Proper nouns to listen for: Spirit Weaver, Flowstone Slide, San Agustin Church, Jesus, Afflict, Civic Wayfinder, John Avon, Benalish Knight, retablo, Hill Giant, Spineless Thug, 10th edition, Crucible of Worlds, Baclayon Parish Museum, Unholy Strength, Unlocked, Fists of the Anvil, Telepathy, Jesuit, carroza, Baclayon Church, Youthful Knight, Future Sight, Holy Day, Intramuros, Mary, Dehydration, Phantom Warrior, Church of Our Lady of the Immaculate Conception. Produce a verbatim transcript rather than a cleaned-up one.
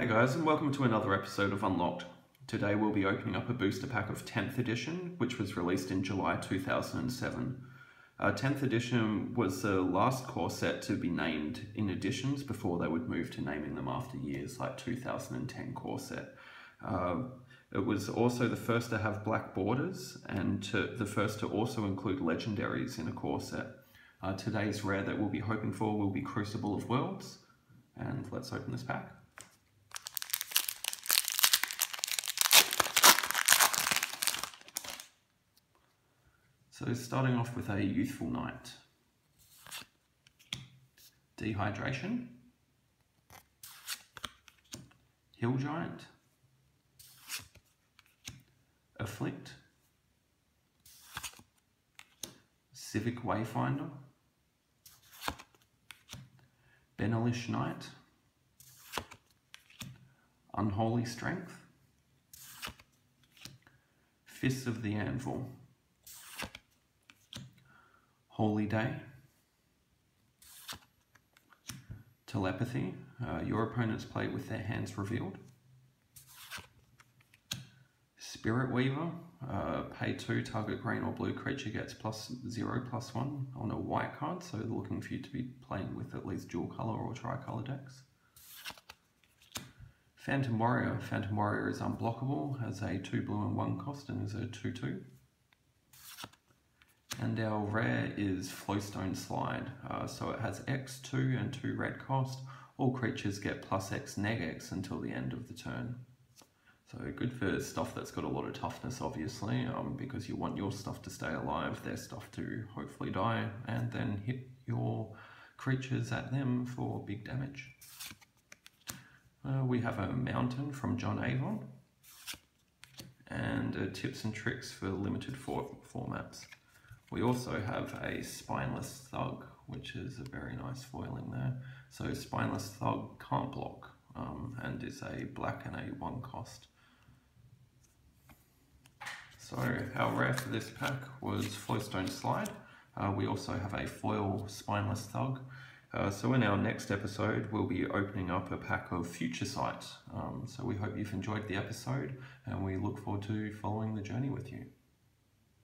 Hi guys, and welcome to another episode of Unlocked. Today we'll be opening up a booster pack of tenth edition, which was released in July two thousand seven. Uh, tenth edition was the last core set to be named in editions before they would move to naming them after years, like two thousand ten core set. Uh, it was also the first to have black borders, and to, the first to also include legendaries in a core set. Uh, today's rare that we'll be hoping for will be Crucible of Worlds, and let's open this pack. So starting off with a Youthful Knight, Dehydration, Hill Giant, Afflict, Civic Wayfinder, Benalish Knight, Unholy Strength, Fists of the Anvil, Holy Day, Telepathy, uh, your opponents play with their hands revealed, Spirit Weaver, uh, pay two, target green or blue creature gets plus zero, plus one on a white card, so looking for you to be playing with at least dual colour or tricolour decks. Phantom Warrior, Phantom Warrior is unblockable, has a two blue and one cost and is a two two. And our rare is Flowstone Slide, uh, so it has X, two and two red cost. All creatures get plus X, neg X until the end of the turn. So good for stuff that's got a lot of toughness, obviously, um, because you want your stuff to stay alive, their stuff to hopefully die, and then hit your creatures at them for big damage. Uh, we have a Mountain from John Avon, and uh, tips and tricks for limited for formats. We also have a Spineless Thug, which is a very nice foiling there. So Spineless Thug can't block, um, and is a black and a one cost. So our rare for this pack was Flowstone Slide. Uh, we also have a foil Spineless Thug. Uh, so in our next episode, we'll be opening up a pack of Future Sight. Um, so we hope you've enjoyed the episode, and we look forward to following the journey with you.